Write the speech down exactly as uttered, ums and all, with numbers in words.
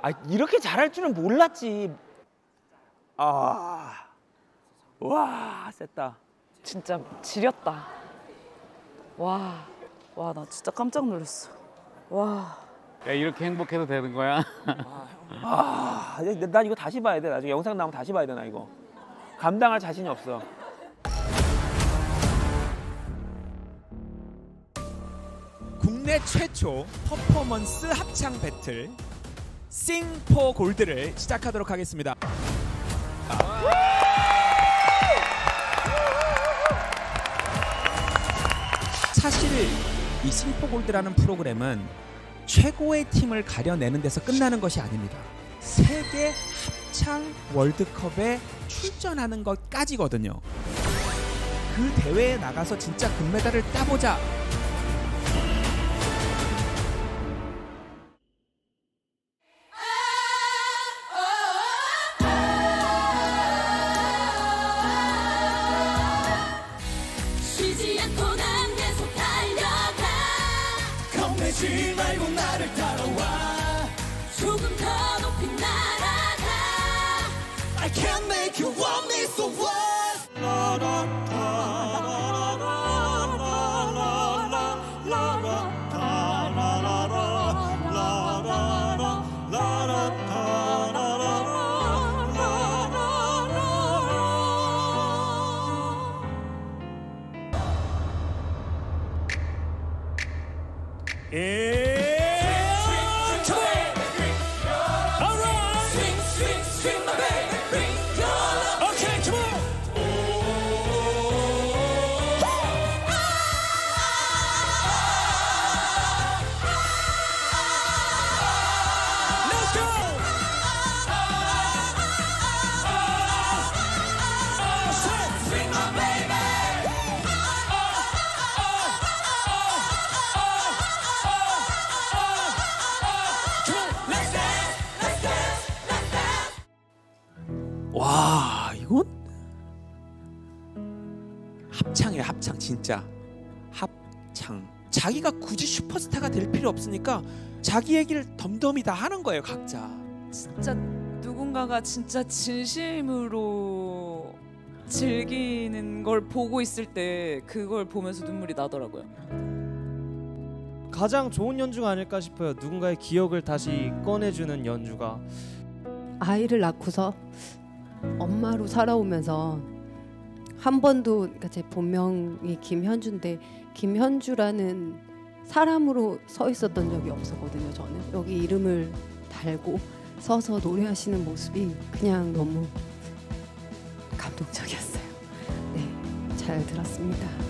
아, 이렇게 잘할 줄은 몰랐지. 아, 와, 셌다. 진짜 지렸다. 와, 와, 나 진짜 깜짝 놀랐어. 와. 야, 이렇게 행복해도 되는 거야? 아, 난 이거 다시 봐야 돼. 나중에 영상 나오면 다시 봐야 되나 이거. 감당할 자신이 없어. 국내 최초 퍼포먼스 합창 배틀 싱포 골드를 시작하도록 하겠습니다. 사실 이 싱포 골드라는 프로그램은 최고의 팀을 가려내는 데서 끝나는 것이 아닙니다. 세계 합창 월드컵에 출전하는 것까지거든요. 그 대회에 나가서 진짜 금메달을 따보자. 지 말고 나를 따라와. 조금 더 높이 날아가. I can't make you want me so what? 와, 이건 합창이야, 합창. 진짜 합창. 자기가 굳이 슈퍼스타가 될 필요 없으니까 자기 얘기를 덤덤히 다 하는 거예요, 각자. 진짜 누군가가 진짜 진심으로 즐기는 걸 보고 있을 때 그걸 보면서 눈물이 나더라고요. 가장 좋은 연주가 아닐까 싶어요. 누군가의 기억을 다시 꺼내주는 연주가. 아이를 낳고서 엄마로 살아오면서 한 번도, 그러니까 제 본명이 김현주인데 김현주라는 사람으로 서 있었던 적이 없었거든요. 저는 여기 이름을 달고 서서 노래하시는 모습이 그냥 너무 감동적이었어요. 네, 잘 들었습니다.